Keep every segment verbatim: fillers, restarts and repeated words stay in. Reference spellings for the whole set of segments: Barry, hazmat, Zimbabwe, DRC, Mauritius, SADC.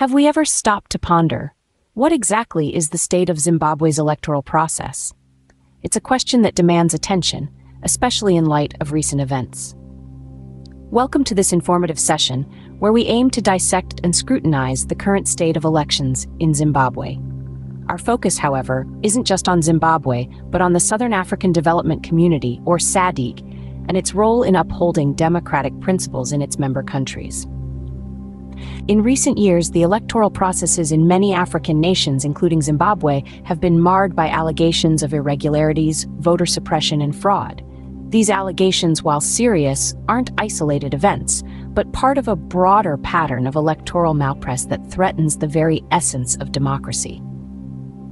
Have we ever stopped to ponder, what exactly is the state of Zimbabwe's electoral process? It's a question that demands attention, especially in light of recent events. Welcome to this informative session, where we aim to dissect and scrutinize the current state of elections in Zimbabwe. Our focus, however, isn't just on Zimbabwe, but on the Southern African Development Community, or S A D C, and its role in upholding democratic principles in its member countries. In recent years, the electoral processes in many African nations, including Zimbabwe, have been marred by allegations of irregularities, voter suppression, and fraud. These allegations, while serious, aren't isolated events, but part of a broader pattern of electoral malpractice that threatens the very essence of democracy.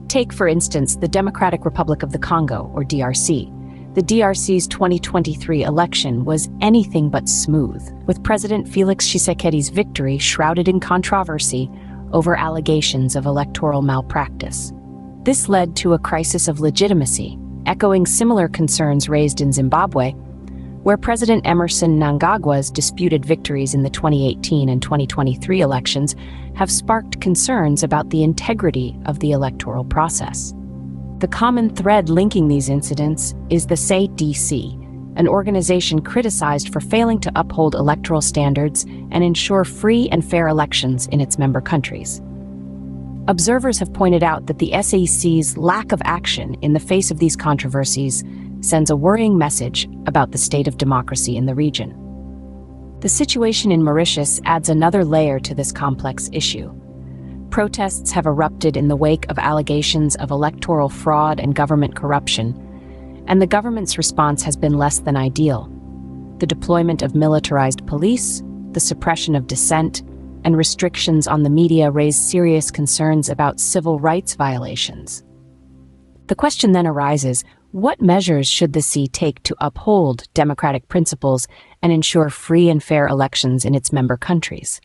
Take, for instance, the Democratic Republic of the Congo, or D R C. The D R C's twenty twenty-three election was anything but smooth, with President Felix Tshisekedi's victory shrouded in controversy over allegations of electoral malpractice. This led to a crisis of legitimacy, echoing similar concerns raised in Zimbabwe, where President Emmerson Mnangagwa's disputed victories in the twenty eighteen and twenty twenty-three elections have sparked concerns about the integrity of the electoral process. The common thread linking these incidents is the S A D C, an organization criticized for failing to uphold electoral standards and ensure free and fair elections in its member countries. Observers have pointed out that the S A D C's lack of action in the face of these controversies sends a worrying message about the state of democracy in the region. The situation in Mauritius adds another layer to this complex issue. Protests have erupted in the wake of allegations of electoral fraud and government corruption, and the government's response has been less than ideal. The deployment of militarized police, the suppression of dissent, and restrictions on the media raise serious concerns about civil rights violations. The question then arises, what measures should the S A D C take to uphold democratic principles and ensure free and fair elections in its member countries?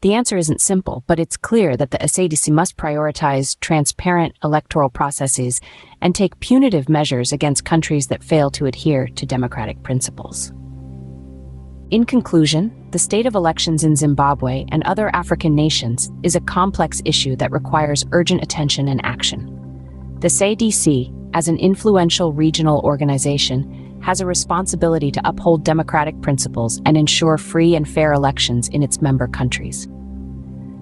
The answer isn't simple, but it's clear that the S A D C must prioritize transparent electoral processes and take punitive measures against countries that fail to adhere to democratic principles. In conclusion, the state of elections in Zimbabwe and other African nations is a complex issue that requires urgent attention and action. The S A D C, as an influential regional organization, has a responsibility to uphold democratic principles and ensure free and fair elections in its member countries.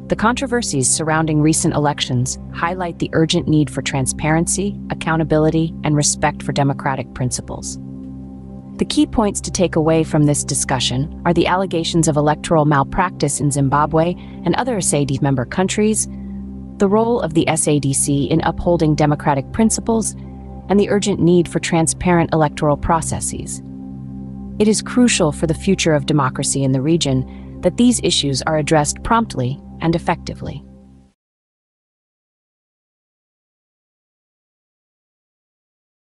The controversies surrounding recent elections highlight the urgent need for transparency, accountability, and respect for democratic principles. The key points to take away from this discussion are the allegations of electoral malpractice in Zimbabwe and other S A D C member countries, the role of the S A D C in upholding democratic principles, and the urgent need for transparent electoral processes. It is crucial for the future of democracy in the region that these issues are addressed promptly and effectively.